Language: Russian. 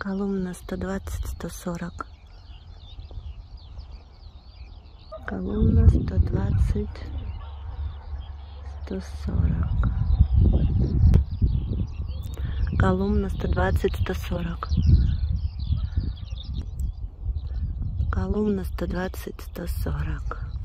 Колумна 120-140. Колумна 120-140. Колумна 120-140. Колумна 120-140.